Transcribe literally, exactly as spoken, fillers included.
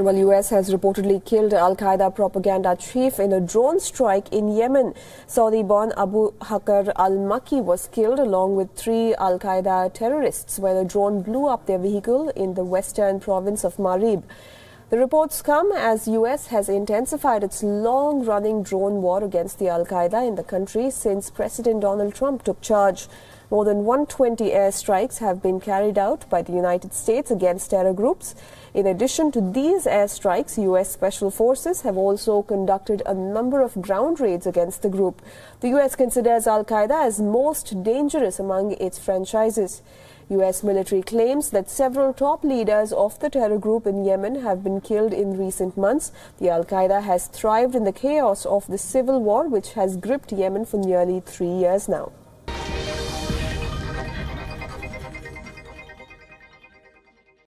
And while U S has reportedly killed Al Qaeda propaganda chief in a drone strike in Yemen, Saudi-born Abu Hajar al-Makki was killed along with three Al Qaeda terrorists when a drone blew up their vehicle in the western province of Marib. The reports come as U S has intensified its long-running drone war against the Al Qaeda in the country since President Donald Trump took charge. More than one hundred twenty airstrikes have been carried out by the United States against terror groups. In addition to these airstrikes, U S Special Forces have also conducted a number of ground raids against the group. The U S considers Al Qaeda as most dangerous among its franchises. U S military claims that several top leaders of the terror group in Yemen have been killed in recent months. The Al-Qaeda has thrived in the chaos of the civil war, which has gripped Yemen for nearly three years now.